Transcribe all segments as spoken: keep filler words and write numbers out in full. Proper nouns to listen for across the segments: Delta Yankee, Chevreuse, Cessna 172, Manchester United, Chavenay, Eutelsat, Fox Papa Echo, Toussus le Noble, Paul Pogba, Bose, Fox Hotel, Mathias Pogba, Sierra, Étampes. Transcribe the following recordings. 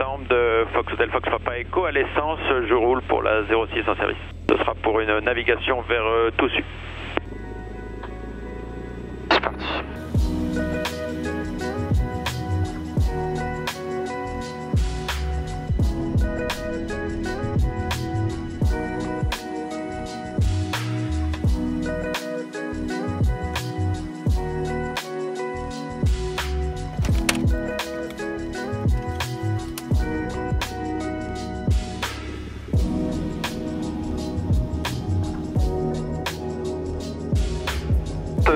Étampes de Fox Hotel, Fox Papa Echo. À l'essence, je roule pour la zéro six en service. Ce sera pour une navigation vers euh, Toussus. C'est parti.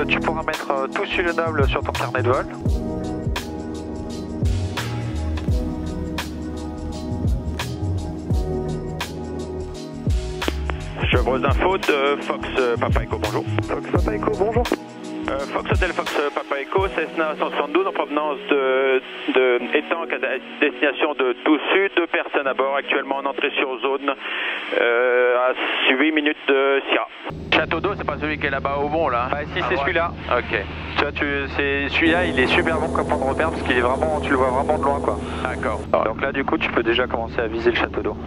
Tu pourras mettre Toussus le Noble sur ton carnet de vol. Chevreuse info de Fox Papa Echo, bonjour. Fox Papa Echo, bonjour. Euh, Fox Hotel, Fox Papa Echo, Cessna cent soixante-douze en provenance de, de Étampes à destination de Toussus. Deux personnes à bord, actuellement en entrée sur zone euh, à huit minutes de Sierra. Château d'eau, c'est pas celui qui est là-bas au bon là. Bah si, c'est celui-là. Ok. Tu vois, tu, c'est celui-là, il est super bon comme point de repère parce qu'il est vraiment, tu le vois vraiment de loin quoi. D'accord. Donc là, du coup, tu peux déjà commencer à viser le château d'eau.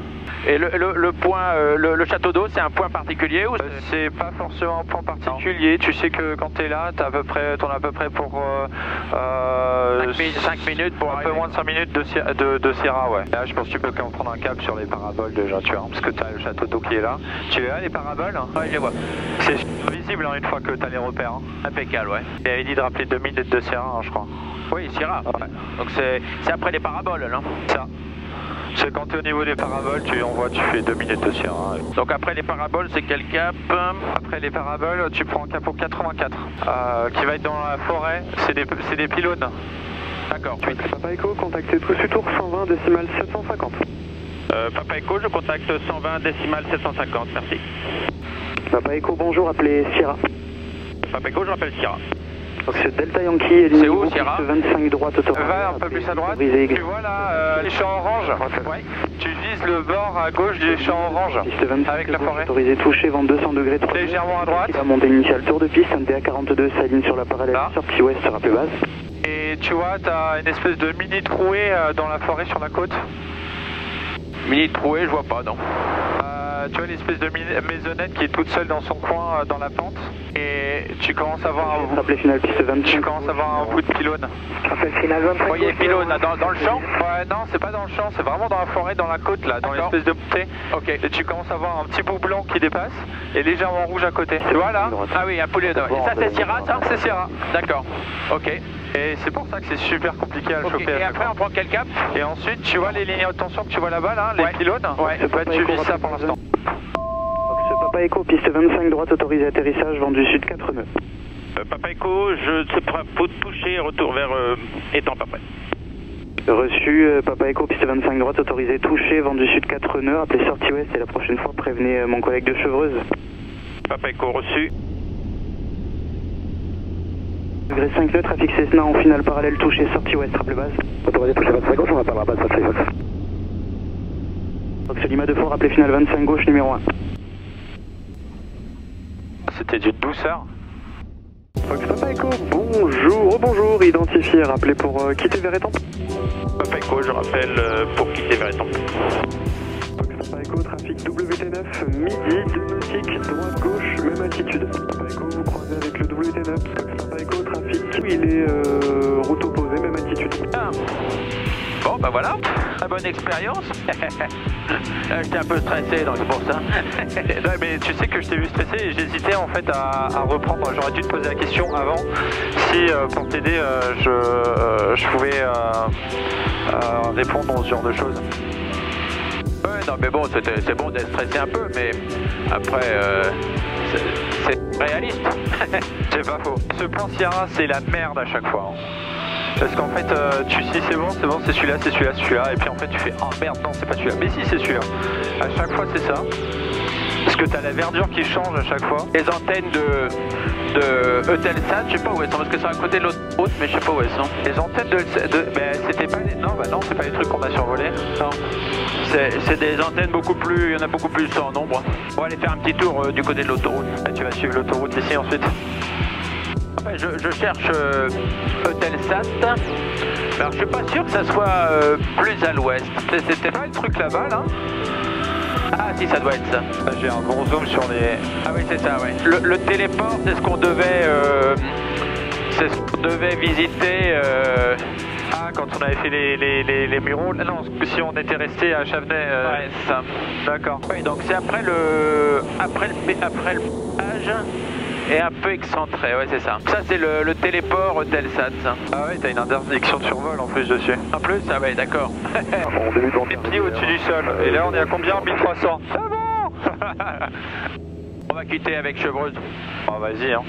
Et le, le, le point, euh, le, le château d'eau, c'est un point particulier ou c'est pas forcément un point particulier. Non. Tu sais que quand t'es là, t'as à peu près, t'en as à peu près pour euh, cinq minutes pour un peu moins de cinq minutes de, de, de Sierra, ouais. Là, je pense que tu peux quand même prendre un câble sur les paraboles déjà, tu vois, parce que t'as le château d'eau qui est là. Tu les vois les paraboles hein? Ouais, je les vois. C'est visible hein, une fois que t'as les repères. Hein. Impeccable, ouais. Il avait dit de rappeler deux mille de Sierra, hein, je crois. Oui, Sierra. Ouais. Donc c'est après les paraboles, non? Ça. C'est quand tu es au niveau des paraboles, tu envoies, tu fais deux minutes de Sierra. Donc après les paraboles, c'est quel cap? Après les paraboles, tu prends un cap au quatre-vingt-quatre, euh, qui va être dans la forêt, c'est des, des pylônes. D'accord. Oui. Papa Echo, contactez Toussus tour cent vingt décimal sept cent cinquante. Euh, Papa Echo, je contacte cent vingt décimal sept cent cinquante, merci. Papa Echo, bonjour, appelez Sierra. Papa Echo, je rappelle Sierra. C'est Delta Yankee, c'est où Sierra? vingt-cinq droite, va un peu plus à droite. Tu vois là, euh, les champs orange. Ouais. Tu vises le bord à gauche des champs orange avec la forêt. Autorisé toucher, vingt-deux cents degrés. Légèrement à droite. Montée initiale, tour de piste, un D A quarante-deux s'aligne sur la parallèle, sortie ouest, rappel base. Et tu vois, t'as une espèce de mini trouée euh, dans la forêt sur la côte. Mini trouée, je vois pas, non. Euh, tu vois l'espèce de maisonnette qui est toute seule dans son coin, euh, dans la pente. Et tu commences à voir un bout, final, tu commences à voir un bout de pylône. Vous voyez les pylônes là, dans, dans le champ? Ouais, non, c'est pas dans le champ, c'est vraiment dans la forêt, dans la côte là, dans l'espèce de montée. Ok. Et tu commences à voir un petit bout blanc qui dépasse et légèrement rouge à côté. Tu vois là? Ah oui, un poulet. Et ça c'est Sierra, ça c'est Sierra. D'accord. Ok. Et c'est pour ça que c'est super compliqué à le okay. choper. Et après on prend quel cap? Et ensuite tu vois les lignes haute tension que tu vois là-bas là, les ouais. pylônes. Ouais. Bah, tu vis ça pour l'instant. Papa Echo, piste vingt-cinq droite, autorisé atterrissage, vent du sud quatre nœuds. Euh, Papa Echo, je te propose de toucher, retour vers euh, Étampes après. Reçu, euh, Papa Echo, piste vingt-cinq droite, autorisé toucher, vent du sud quatre nœuds, appelez sortie ouest et la prochaine fois prévenez euh, mon collègue de Chevreuse. Papa Echo, reçu. Degré cinq nœuds, trafic Cessna en finale parallèle, toucher, sortie ouest, rappelez base. Autorisé toucher vingt-cinq gauche, on va parler à base, vingt-cinq gauche. Donc c'est Lima deux fois, rappelez finale vingt-cinq gauche, numéro un. C'était d'une douceur. Fox Papa Echo, bonjour, oh bonjour, identifié, rappelez pour euh, quitter vers Étampes. Papa Echo, je rappelle euh, pour quitter vers Étampes. Fox Papa Echo, trafic W T neuf, midi, deux nautiques, droite, gauche, même altitude. Papa Echo, vous croisez avec le W T neuf. Fox Papa Echo, trafic, il est euh, route opposée, même altitude. Ah. Bon, bah voilà, très bonne expérience. J'étais un peu stressé, donc c'est pour ça. Non, mais tu sais que je t'ai vu stressé et j'hésitais en fait à, à reprendre. J'aurais dû te poser la question avant si euh, pour t'aider euh, je, euh, je pouvais euh, euh, répondre à ce genre de choses. Ouais, non, mais bon, c'est bon d'être stressé un peu, mais après, euh, c'est réaliste. C'est pas faux. Ce plan Sierra, c'est la merde à chaque fois. Hein. Parce qu'en fait, euh, tu sais, c'est bon, c'est bon, c'est celui-là, c'est celui-là, celui-là. Et puis en fait, tu fais, ah oh, merde, non, c'est pas celui-là. Mais si, c'est celui-là. À chaque fois, c'est ça. Parce que t'as la verdure qui change à chaque fois. Les antennes de, de Eutelsat, je sais pas où elles sont. Parce que c'est à côté de l'autre, mais je sais pas où elles sont. Les antennes de... de mais c'était pas les... Non, bah non, c'est pas les trucs qu'on a survolés. Non. C'est des antennes beaucoup plus... Il y en a beaucoup plus en nombre. On va aller faire un petit tour euh, du côté de l'autoroute. Tu vas suivre l'autoroute ici ensuite. Je, je cherche euh, Eutelsat Alors je suis pas sûr que ça soit euh, plus à l'ouest. C'était pas le truc là-bas là? Ah si, ça doit être ça. Là j'ai un bon zoom sur les... Ah oui c'est ça, ouais. Le, le téléport, c'est ce qu'on devait... Euh, c'est ce qu'on devait visiter... Euh... Ah, quand on avait fait les, les, les, les bureaux, non, si on était resté à Chavenay, euh, ouais, c'est ça. D'accord. Oui, donc c'est après le, après le, après le page et un peu excentré, ouais, c'est ça. Ça c'est le, le téléport Eutelsat. Ah ouais, t'as une interdiction de survol en plus dessus. En plus, ah ouais, d'accord. On débute en pieds au-dessus du sol. Et là, on est à combien? mille trois cents. Ça va. On va quitter avec Chevreuse. Bon, vas-y, hein.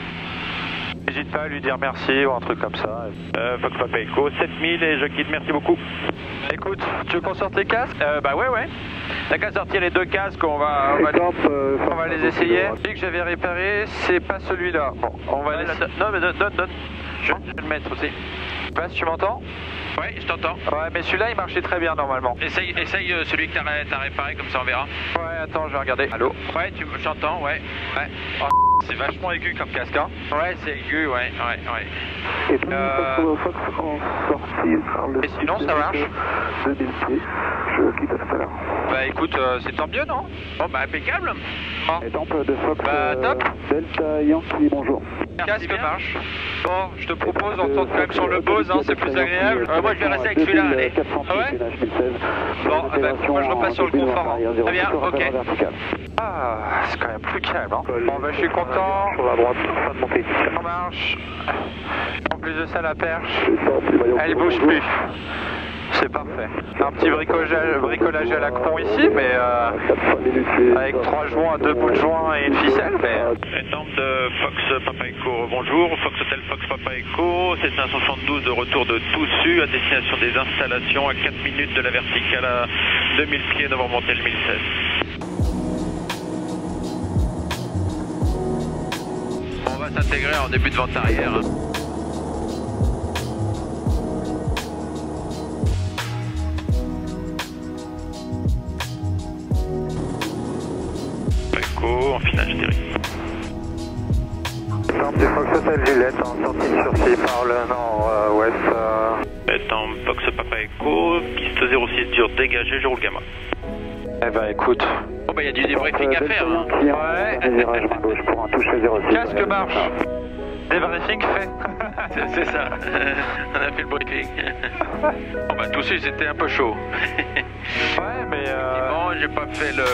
N'hésite pas à lui dire merci ou un truc comme ça. Euh, Fox Papa Echo, sept mille et je quitte, merci beaucoup. Écoute, tu veux qu'on sorte les casques? euh, Bah ouais, ouais. T'as qu'à sortir les deux casques, on va, on va, Étampes, les... Euh, on va les essayer. Celui que j'avais réparé, c'est pas celui-là. Bon, on va ouais, les... La... Non, mais donne, donne, donne. Je vais le mettre aussi. Vas-y, tu m'entends? Ouais, je t'entends. Ouais, mais celui-là, il marchait très bien normalement. Essaye, essaye euh, celui que t'as ré... réparé, comme ça on verra. Ouais, attends, je vais regarder. Allô? Ouais, tu j'entends, ouais. Ouais. Oh. C'est vachement aigu comme casque, hein? Ouais, c'est aigu, ouais, ouais, ouais. Et euh... Et sinon, ça marche? Je quitte tout à l'heure. Bah écoute, euh, c'est tant mieux, non? Bon, bah impeccable. Bon. Étampes de Fox, bah, top. Euh, Delta Yankee, bonjour. Casque marche. Bon, je te propose, on tente quand même sur le Bose, hein, c'est plus agréable. Euh, moi, je vais rester avec celui-là, allez. Ah ouais? Bon, ah bah, moi, je repasse sur le confort. Très bien, ok. Ah, c'est quand même plus calme, hein? Bon, bah, je suis content. Sur la droite, pas de montée. Ça marche. En plus de ça, la perche, elle bouge plus. C'est parfait. Un petit bricolage, bricolage à la con ici, mais euh, avec trois joints, deux bouts de joints et une ficelle. Mais... Étampes de Fox Papa Echo, bonjour. Fox Hotel, Fox Papa Echo, Cessna cent soixante-douze de retour de Toussus à destination des installations à quatre minutes de la verticale à deux mille pieds devant monter le mille seize. On va s'intégrer en début de vente arrière. En finale, je dirais. Étampes de Fox Hotel Villette, en sortie de sursis par le nord-ouest. Étampes Fox Papa Echo, piste zéro six dur dégagée, je roule gamma. Eh ben écoute. Bon bah il y a du débriefing à faire. Ouais. Casque marche. Débriefing fait. C'est ça. On a fait le briefing. Bon bah tout de suite c'était un peu chaud. Ouais mais euh... bon, j'ai pas fait le...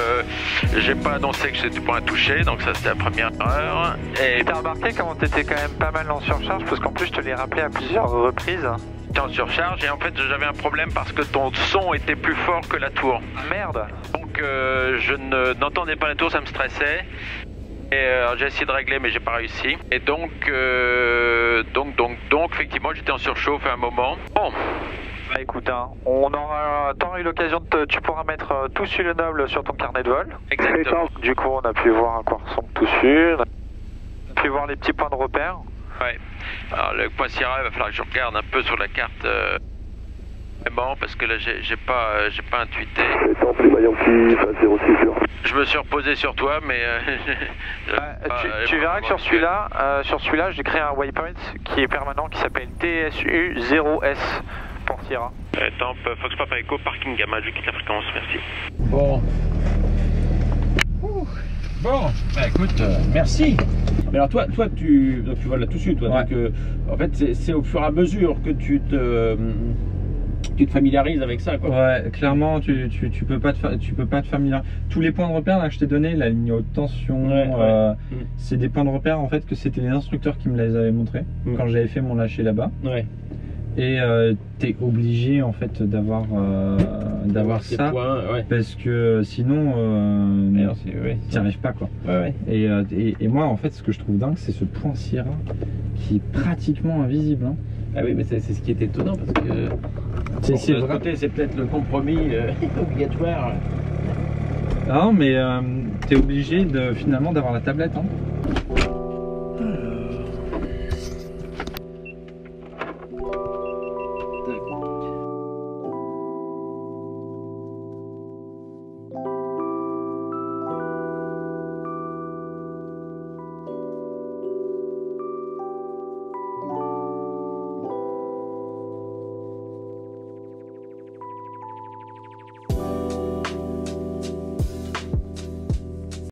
J'ai pas annoncé que j'étais pour un touché, donc ça c'était la première erreur. Et t'as remarqué comment t'étais quand même pas mal en surcharge, parce qu'en plus je te l'ai rappelé à plusieurs reprises. J'étais en surcharge et en fait j'avais un problème parce que ton son était plus fort que la tour. Merde. Donc euh, je n'entendais pas la tour, ça me stressait. Euh, j'ai essayé de régler mais j'ai pas réussi. Et donc, euh, donc, donc, donc, effectivement j'étais en surchauffe à un moment. Bon, bah écoute, hein, on aura, t'auras eu l'occasion de te, tu pourras mettre euh, Toussus le Noble sur ton carnet de vol. Exactement. Donc, du coup on a pu voir un corson de Toussus, on a pu voir les petits points de repère. Ouais, alors le point Sierra, il va falloir que je regarde un peu sur la carte. Euh... Bon, parce que là j'ai pas euh, j'ai pas intuité. Je me suis reposé sur toi mais euh, euh, pas, tu, tu verras que sur celui-là euh, sur celui-là j'ai créé un waypoint qui est permanent qui s'appelle T S U zéro S pour Sierra. Étampes Fox Papa Echo, parking gamma, je quitte la fréquence, merci. Bon. Ouh. Bon, bah écoute, euh, merci. Mais alors toi, toi tu, donc tu vois là tout de suite, toi, ouais. Donc euh, en fait c'est au fur et à mesure que tu te... Euh, tu te familiarises avec ça quoi. Ouais, clairement tu, tu, tu peux pas te, tu peux pas te familiariser. Tous les points de repère là que je t'ai donné, la ligne haute tension, ouais, euh, ouais. C'est des points de repère en fait que c'était les instructeurs qui me les avaient montrés mmh. Quand j'avais fait mon lâcher là-bas. Ouais. Et euh, tu es obligé en fait d'avoir euh, d'avoir ça points, ouais. Parce que sinon euh, ouais, tu n'y arrives pas quoi. Ouais, ouais. Et, et, et moi en fait ce que je trouve dingue c'est ce point Sierra qui est pratiquement invisible. Hein. Ah oui, mais c'est ce qui est étonnant parce que c'est bon, côté c'est peut-être le compromis euh, obligatoire. Non mais euh, t'es obligé de finalement d'avoir la tablette. Hein.